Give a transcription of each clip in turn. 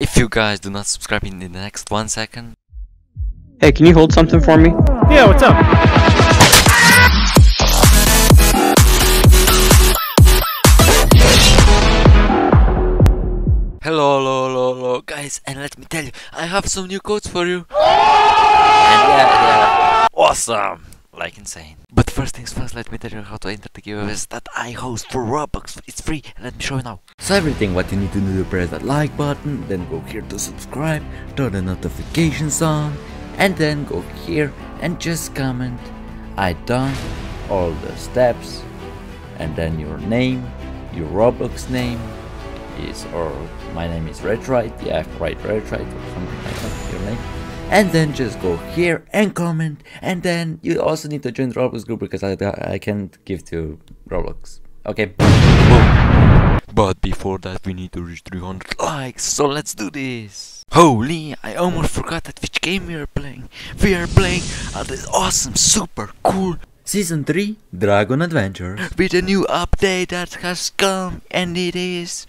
If you guys do not subscribe in the next 1 second. Hey, can you hold something for me? Yeah, what's up? Hello guys, and let me tell you, I have some new codes for you. And yeah, awesome, like insane. But first things first, let me tell you how to enter the giveaways that I host for Roblox. It's free, and let me show you now. So everything what you need to do, press that like button, then go here to subscribe, turn the notifications on, and then go here and just comment "I done" all the steps, and then your name, your Roblox name is, or my name is RedTrite, yeah, RedTrite or something like that, your name. And then just go here and comment, and then you also need to join the Roblox group because I can't give to Roblox. Okay. But before that we need to reach 300 likes, so let's do this. Holy, I almost forgot that which game we are playing. We are playing this awesome, super cool Season 3 Dragon Adventures with a new update that has come, and it is...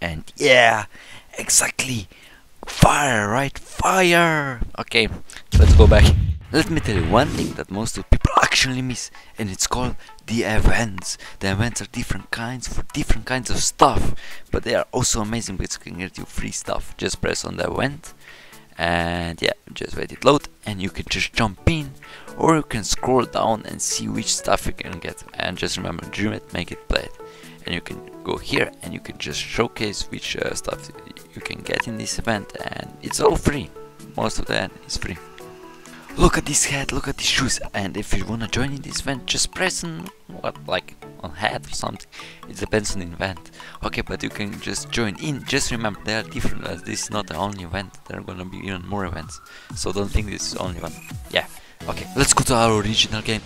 and yeah, exactly. Fire, right? Fire! Okay, let's go back. Let me tell you one thing that most of people actually miss, and it's called the events. The events are different kinds for different kinds of stuff, but they are also amazing because you can get you free stuff. Just press on the event, and yeah, just wait it load, and you can just jump in, or you can scroll down and see which stuff you can get. And just remember, dream it, make it, play it. And you can go here and you can just showcase which stuff you can get in this event, and it's all free. Most of that is free. Look at this hat, look at these shoes, and if you wanna join in this event, just press on what, like on hat or something. It depends on the event. Okay, but you can just join in. Just remember, they are different, as this is not the only event. There are gonna be even more events, so don't think this is the only one. Yeah. Okay, let's go to our original game.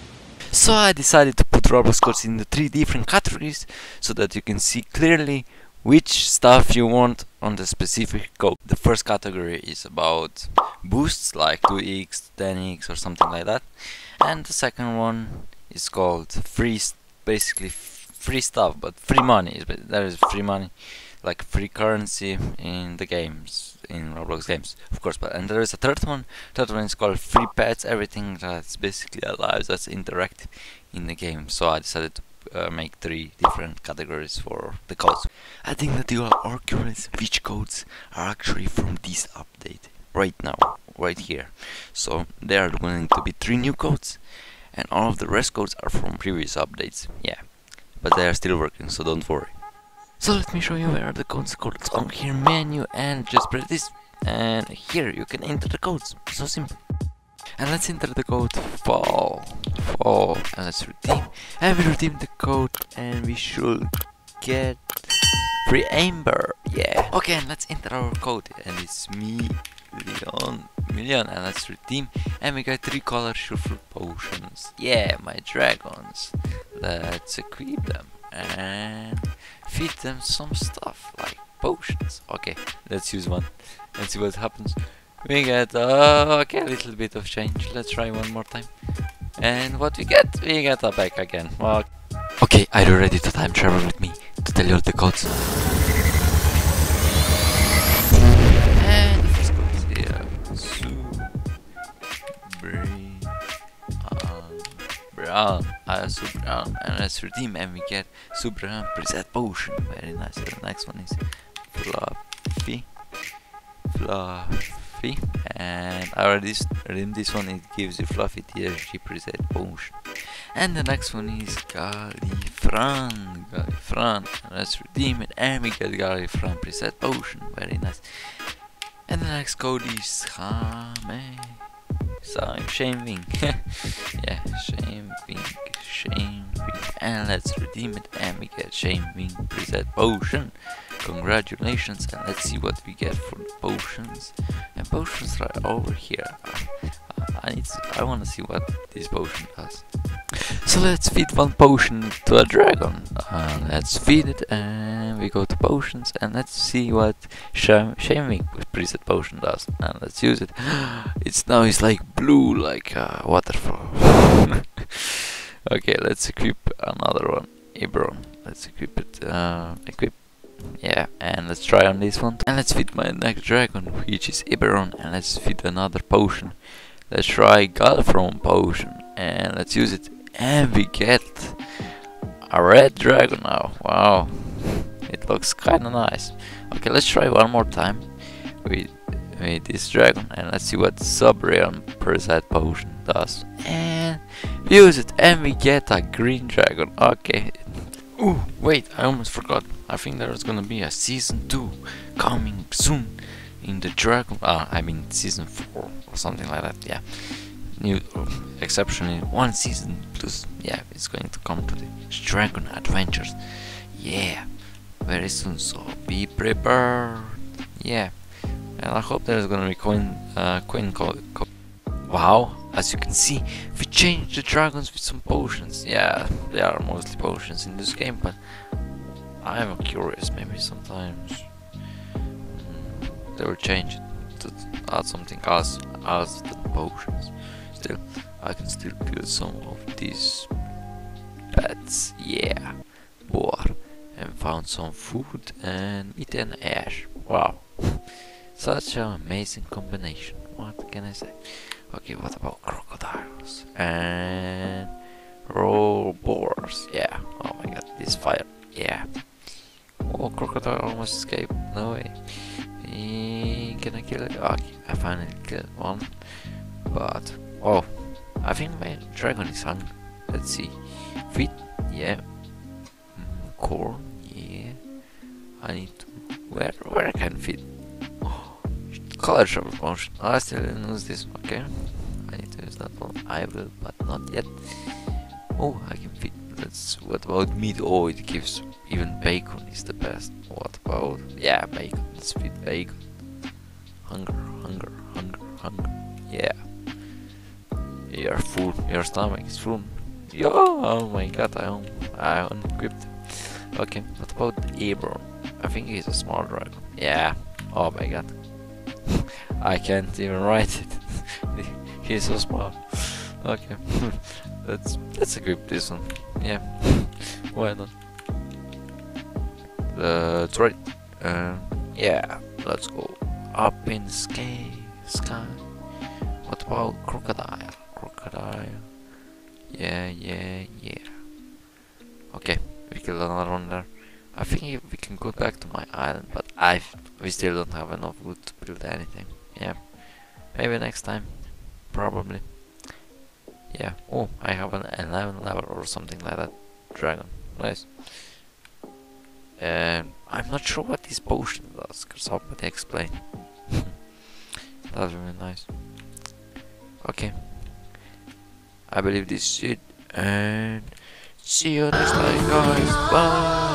So I decided to put Roblox codes in the 3 different categories so that you can see clearly which stuff you want on the specific code. The first category is about boosts like 2x, 10x or something like that, and the second one is called free, basically free stuff, but free money. There is free money, like free currency in the games, in Roblox games, of course. But and there is a third one. Third one is called free pets, everything that's basically alive, that's interactive in the game. So I decided to make 3 different categories for the codes. I think that you are all curious which codes are actually from this update right now, right here. So there are going to be 3 new codes, and all of the rest codes are from previous updates. Yeah, but they are still working, so don't worry. So let me show you where are the codes. Codes on here menu, and just press this, and here you can enter the codes. So simple. And let's enter the code fall, and let's redeem. And we redeem the code, and we should get free amber. Yeah. Okay, and let's enter our code, and it's million, and let's redeem, and we got 3 color shuffle potions. Yeah, my dragons. Let's equip them and feed them some stuff like potions. Okay, let's use one and see what happens. We get okay, a little bit of change. Let's try one more time. And what we get? We get a back again. Okay, are you ready to time travel with me to tell you all the codes? And the first code is here. Subram, and let's redeem, and we get Subram preset potion. Very nice. The next one is Fluffy, and I already redeemed this one. It gives you Fluffy TSG preset potion. And the next one is Galifran, and let's redeem it, and we get Galifran preset potion. Very nice. And the next code is Hame. So I'm shaming. Yeah, shaming. And let's redeem it, and we get shaming preset potion. Congratulations, and let's see what we get for the potions. And potions right over here. I want to see what this potion does. So let's feed one potion to a dragon. Let's feed it, and we go to potions, and let's see what shaming preset potion does. And let's use it. It's like blue, like a waterfall. Okay, let's equip another one. Ebron. Let's equip it. Equip Yeah, and let's try on this one. And let's feed my next dragon, which is Iberon, and let's feed another potion. Let's try Galfron potion, and let's use it. And we get a red dragon now. Wow, it looks kinda nice. Okay, let's try one more time with this dragon, and let's see what Subrealm Parasite potion does. And we use it, and we get a green dragon. Okay. Ooh, wait, I almost forgot. I think there's gonna be a season 2 coming soon in the Dragon. I mean season 4 or something like that. Yeah, new exceptionally one season plus. Yeah, it's going to come to the Dragon Adventures. Yeah, very soon. So be prepared. Yeah, and I hope there's gonna be coin. Wow, as you can see, we changed the dragons with some potions. Yeah, there are mostly potions in this game, but I'm curious, maybe sometimes they will change it to add something else other than potions. Still, I can still build some of these pets. Yeah, boar, and found some food and eat an ash. Wow, such an amazing combination. What can I say? Okay, what about crocodiles and raw boars? Yeah, oh my god, this fire. Yeah, oh, crocodile almost escaped. No way. Can I kill it? Okay, I finally killed one, but oh, I think my dragon is hungry. Let's see, feed. Yeah, corn. Yeah, I need to where I can feed. Color shovel potion. I still didn't use this. Okay, I need to use that one. I will, but not yet. Oh, I can feed. Let's. What about meat? Oh, it gives even bacon is the best. What about? Yeah, bacon. Let's feed bacon. Hunger, hunger, hunger, hunger. Yeah. You're full. Your stomach is full. Yo! Oh my god, I unequipped. Okay. What about Abram? I think he's a small dragon. Yeah. Oh my god. I can't even write it. He's so small. Okay, let's equip this one. Yeah, why not? That's right. Yeah, let's go up in sky. What about crocodile? Crocodile. Yeah, yeah, yeah. Okay, we killed another one there. I think we can go back to my island, but we still don't have enough wood to build anything. Yeah, maybe next time, probably. Yeah. Oh, I have an 11 level or something like that dragon. Nice. I'm not sure what this potion does. Could somebody explain? That would be nice. Okay, I believe this is it, and see you next time, guys. Bye.